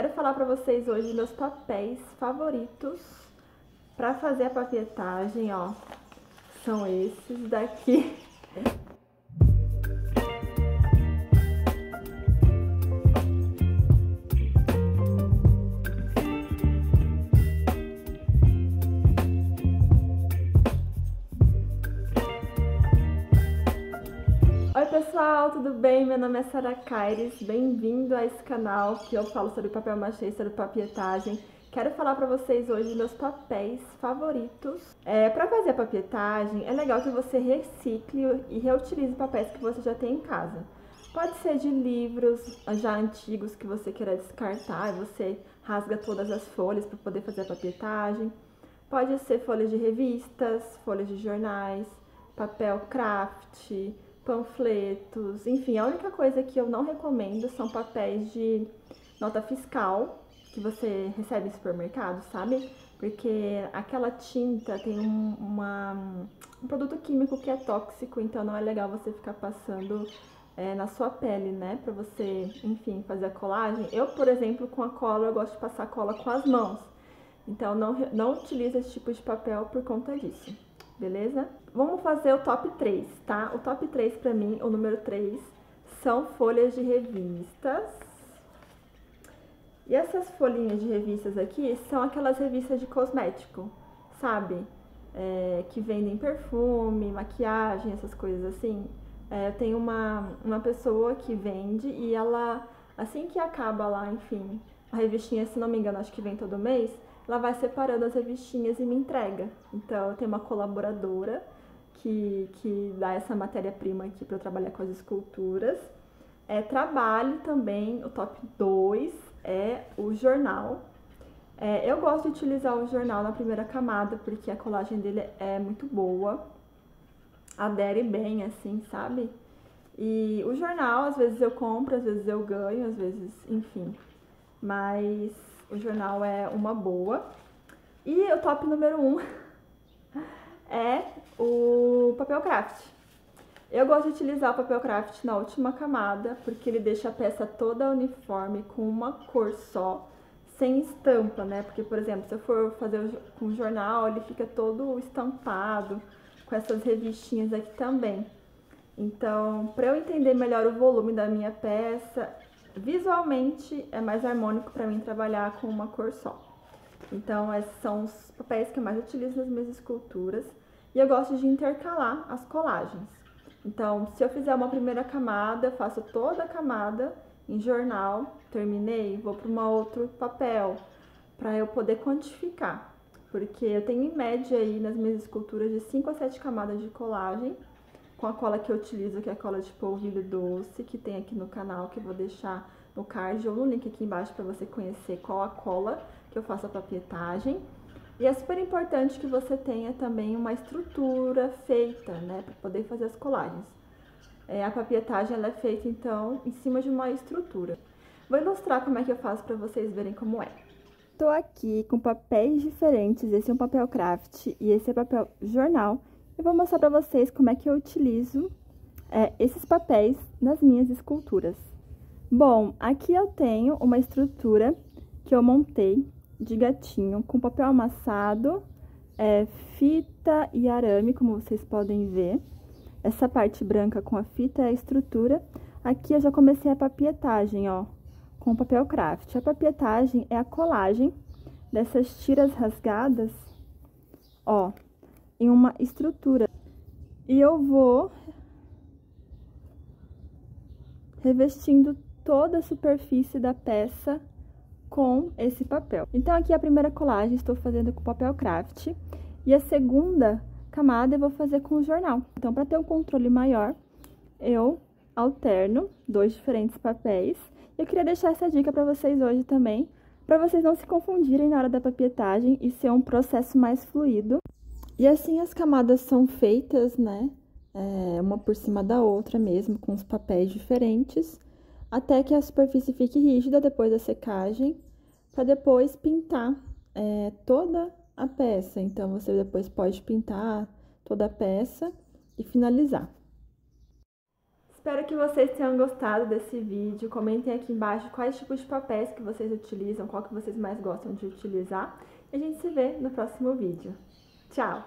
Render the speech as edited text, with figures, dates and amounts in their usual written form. Quero falar para vocês hoje meus papéis favoritos para fazer a papietagem, ó. São esses daqui. Oi pessoal, tudo bem? Meu nome é Sarah Caires, bem-vindo a esse canal que eu falo sobre papel machê, sobre papietagem. Quero falar pra vocês hoje meus papéis favoritos. Pra fazer a papietagem, é legal que você recicle e reutilize papéis que você já tem em casa. Pode ser de livros já antigos que você queira descartar, você rasga todas as folhas para poder fazer a papietagem. Pode ser folhas de revistas, folhas de jornais, papel craft, panfletos, enfim, a única coisa que eu não recomendo são papéis de nota fiscal que você recebe em supermercado, sabe? Porque aquela tinta tem um produto químico que é tóxico, então não é legal você ficar passando na sua pele, né? Pra você, enfim, fazer a colagem. Eu, por exemplo, com a cola, eu gosto de passar a cola com as mãos, então não utilizo esse tipo de papel por conta disso. Beleza? Vamos fazer o top 3, tá? O top 3 pra mim, o número 3, são folhas de revistas. E essas folhinhas de revistas aqui são aquelas revistas de cosmético, sabe? Que vendem perfume, maquiagem, essas coisas assim. Tem uma pessoa que vende e ela, assim que acaba lá, enfim, a revistinha, se não me engano, acho que vem todo mês, ela vai separando as revistinhas e me entrega. Então, eu tenho uma colaboradora que dá essa matéria-prima aqui para eu trabalhar com as esculturas. Trabalho também, o top 2 é o jornal. Eu gosto de utilizar o jornal na primeira camada, porque a colagem dele é muito boa. Adere bem, assim, sabe? E o jornal, às vezes eu compro, às vezes eu ganho, às vezes, enfim. Mas o jornal é uma boa. E o top número 1 é o papel craft. Eu gosto de utilizar o papel craft na última camada, porque ele deixa a peça toda uniforme, com uma cor só, sem estampa, né? Porque, por exemplo, se eu for fazer com jornal, ele fica todo estampado, com essas revistinhas aqui também. Então, para eu entender melhor o volume da minha peça, visualmente é mais harmônico para mim trabalhar com uma cor só. Então, esses são os papéis que eu mais utilizo nas minhas esculturas. E eu gosto de intercalar as colagens. Então, se eu fizer uma primeira camada, eu faço toda a camada em jornal, terminei, vou para um outro papel, para eu poder quantificar. Porque eu tenho em média aí nas minhas esculturas de 5 a 7 camadas de colagem, com a cola que eu utilizo, que é a cola de polvilho doce, que tem aqui no canal, que eu vou deixar no card ou no link aqui embaixo para você conhecer qual a cola que eu faço a papietagem. E é super importante que você tenha também uma estrutura feita, né, para poder fazer as colagens. A papietagem ela é feita, então, em cima de uma estrutura. Vou ilustrar como é que eu faço para vocês verem como é. Tô aqui com papéis diferentes, esse é um papel craft e esse é papel jornal. Eu vou mostrar pra vocês como é que eu utilizo esses papéis nas minhas esculturas. Bom, aqui eu tenho uma estrutura que eu montei de gatinho com papel amassado, fita e arame, como vocês podem ver. Essa parte branca com a fita é a estrutura. Aqui eu já comecei a papietagem, ó, com papel craft. A papietagem é a colagem dessas tiras rasgadas, ó, em uma estrutura, e eu vou revestindo toda a superfície da peça com esse papel. Então, aqui a primeira colagem estou fazendo com papel craft, e a segunda camada eu vou fazer com jornal. Então, para ter um controle maior, eu alterno dois diferentes papéis. Eu queria deixar essa dica para vocês hoje também, para vocês não se confundirem na hora da papietagem e ser um processo mais fluido. E assim as camadas são feitas, né, uma por cima da outra mesmo, com os papéis diferentes, até que a superfície fique rígida depois da secagem, para depois pintar toda a peça. Então, você depois pode pintar toda a peça e finalizar. Espero que vocês tenham gostado desse vídeo. Comentem aqui embaixo quais tipos de papéis que vocês utilizam, qual que vocês mais gostam de utilizar. E a gente se vê no próximo vídeo. Tchau!